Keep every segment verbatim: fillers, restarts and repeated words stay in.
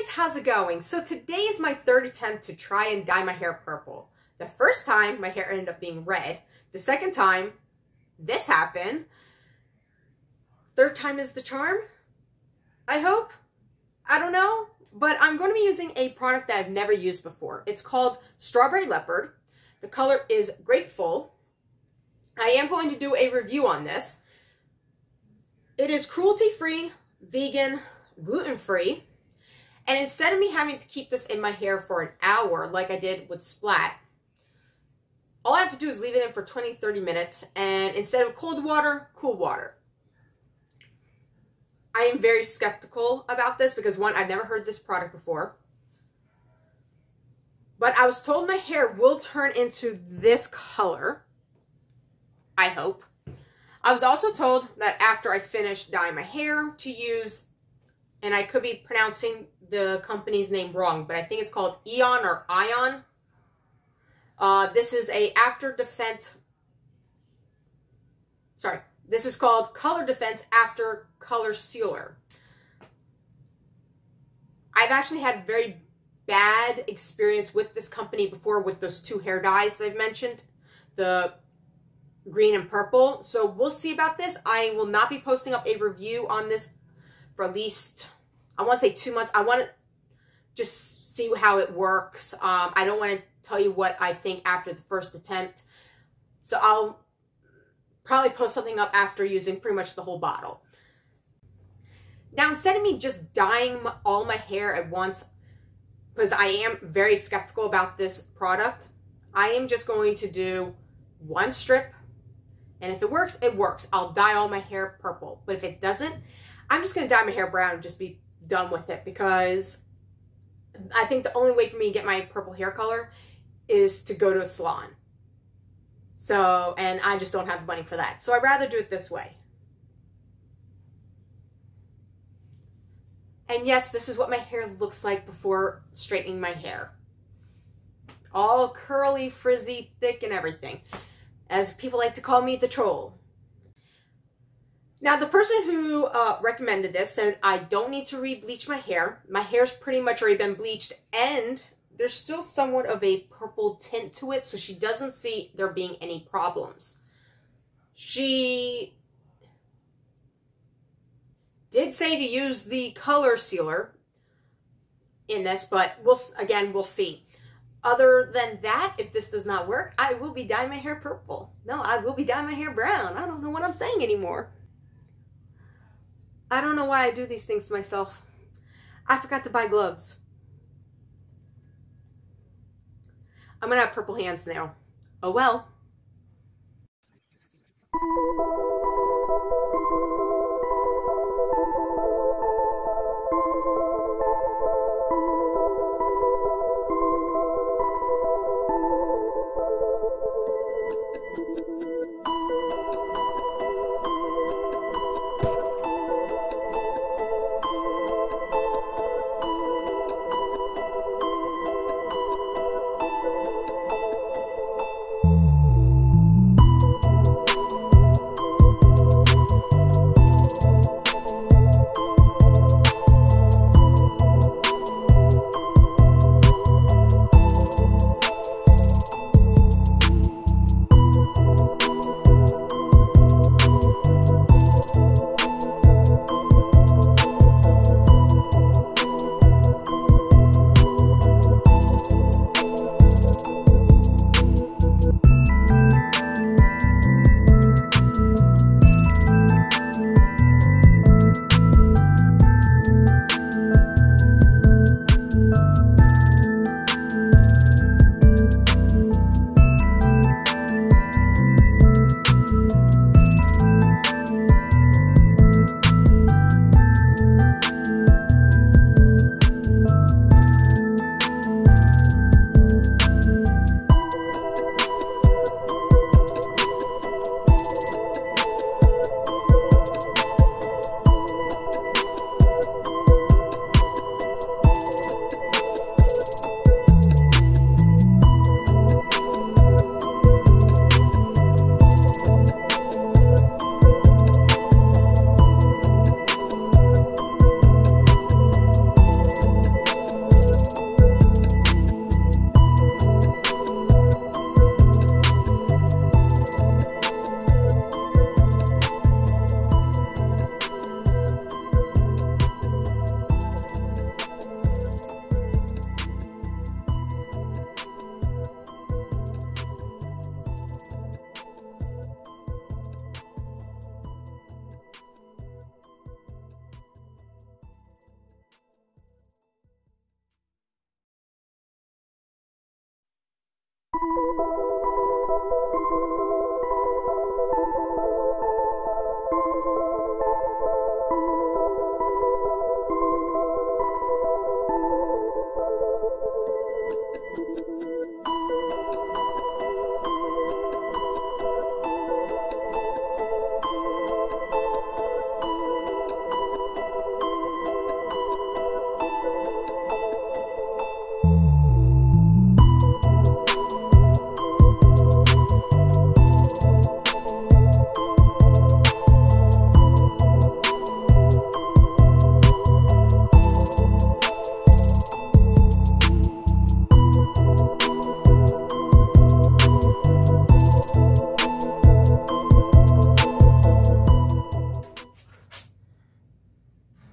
guys, how's it going? So today is my third attempt to try and dye my hair purple. The first time, my hair ended up being red. The second time, this happened. Third time is the charm, I hope. I don't know, but I'm going to be using a product that I've never used before. It's called Strawberry Leopard. The color is Grapeful. I am going to do a review on this. It is cruelty-free, vegan, gluten-free, and instead of me having to keep this in my hair for an hour like I did with Splat, all I have to do is leave it in for twenty to thirty minutes, and instead of cold water, cool water. I am very skeptical about this because, one, I've never heard this product before, but I was told my hair will turn into this color, I hope. I was also told that after I finish dyeing my hair to use, and I could be pronouncing the company's name wrong, but I think it's called Eon or Ion. Uh, this is a After Defense, sorry, this is called Color Defense After Color Sealer. I've actually had very bad experience with this company before with those two hair dyes that I've mentioned, the green and purple, so we'll see about this. I will not be posting up a review on this for at least, I want to say two months. I want to just see how it works. um I don't want to tell you what I think after the first attempt, so I'll probably post something up after using pretty much the whole bottle. Now, instead of me just dyeing my, all my hair at once, because I am very skeptical about this product, I am just going to do one strip. And if it works, it works. I'll dye all my hair purple. But if it doesn't, I'm just going to dye my hair brown and just be done with it, because I think the only way for me to get my purple hair color is to go to a salon. So, and I just don't have the money for that. So I'd rather do it this way. And yes, this is what my hair looks like before straightening my hair. All curly, frizzy, thick, and everything. As people like to call me, the troll. Now, the person who uh, recommended this said I don't need to re-bleach my hair. My hair's pretty much already been bleached, and there's still somewhat of a purple tint to it, so she doesn't see there being any problems. She did say to use the color sealer in this, but we'll again, we'll see. Other than that, if this does not work, I will be dyeing my hair purple. No, I will be dyeing my hair brown. I don't know what I'm saying anymore. I don't know why I do these things to myself. I forgot to buy gloves. I'm gonna have purple hands now. Oh well.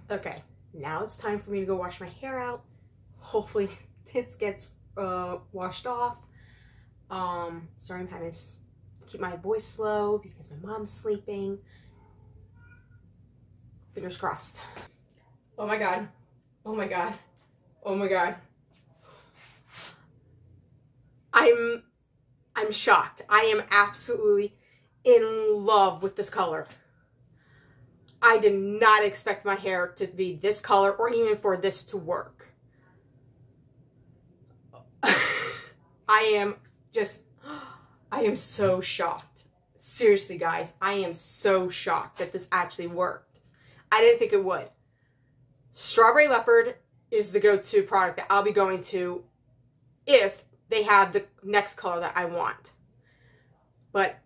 Okay, now it's time for me to go wash my hair out. Hopefully this gets uh, washed off. Um, sorry I'm having to keep my voice slow because my mom's sleeping. Fingers crossed. Oh my god. Oh my god. Oh my god. I'm I'm shocked. I am absolutely in love with this color. I did not expect my hair to be this color or even for this to work. I am just, I am so shocked. Seriously, guys, I am so shocked that this actually worked. I didn't think it would. Strawberry Leopard is the go-to product that I'll be going to if they have the next color that I want. But,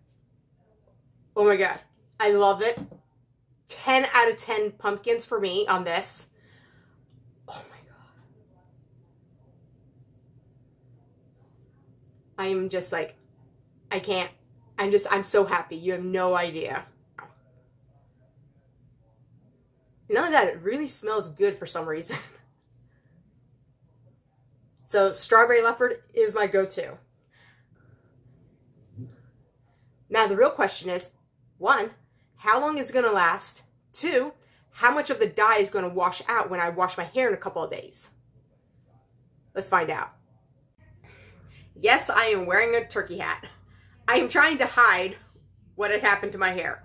oh my god, I love it. ten out of ten pumpkins for me on this. Oh my god. I'm just like, I can't. I'm just, I'm so happy. You have no idea. None of that, it really smells good for some reason. So Strawberry Leopard is my go-to. Now the real question is, one, how long is it going to last? Two, how much of the dye is going to wash out when I wash my hair in a couple of days? Let's find out. Yes, I am wearing a turkey hat. I am trying to hide what had happened to my hair.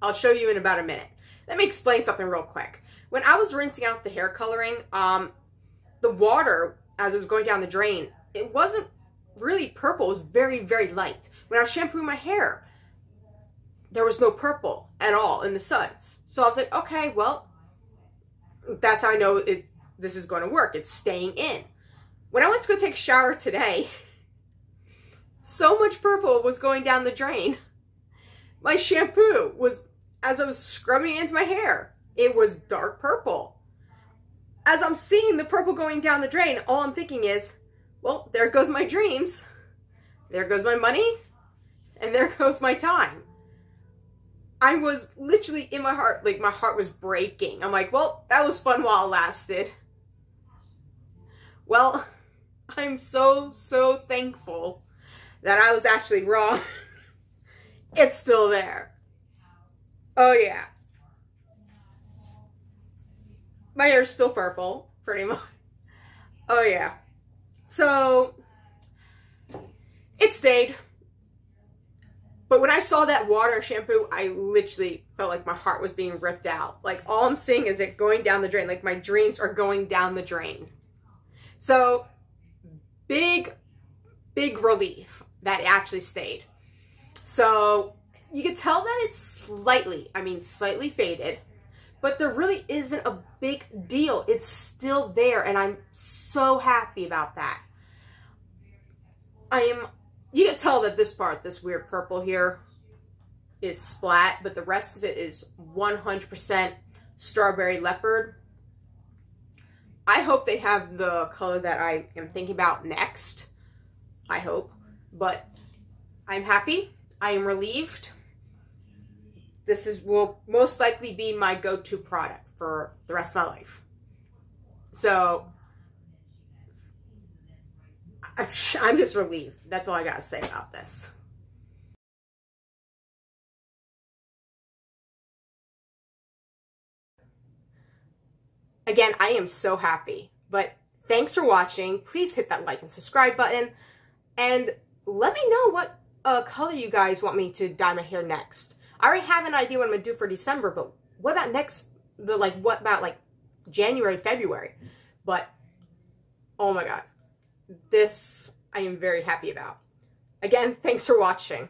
I'll show you in about a minute. Let me explain something real quick. When I was rinsing out the hair coloring, um, the water, as it was going down the drain, it wasn't really purple. It was very, very light. When I was shampooing my hair, there was no purple at all in the suds. So I was like, okay, well, that's how I know it, this is going to work. It's staying in. When I went to go take a shower today, so much purple was going down the drain. My shampoo was, as I was scrubbing it into my hair, it was dark purple. As I'm seeing the purple going down the drain, all I'm thinking is, well, there goes my dreams, there goes my money, and there goes my time. I was literally in my heart, like my heart was breaking. I'm like, well, that was fun while it lasted. Well, I'm so, so thankful that I was actually wrong. It's still there. Oh yeah. My hair's still purple, pretty much. Oh yeah. So, it stayed. But when I saw that water and shampoo, I literally felt like my heart was being ripped out. Like, all I'm seeing is it going down the drain. Like, my dreams are going down the drain. So, big, big relief that it actually stayed. So, you can tell that it's slightly, I mean, slightly faded. But there really isn't a big deal. It's still there, and I'm so happy about that. I am, you can tell that this part, this weird purple here, is Splat, but the rest of it is one hundred percent Strawberry Leopard. I hope they have the color that I am thinking about next. I hope. But I'm happy. I am relieved. This is will most likely be my go-to product for the rest of my life. So, I'm just relieved. That's all I gotta say about this. Again, I am so happy. But thanks for watching. Please hit that like and subscribe button. And let me know what uh, color you guys want me to dye my hair next. I already have an idea what I'm going to do for December, but what about next, the like, what about like January, February? But, oh my god, this I am very happy about. Again, thanks for watching.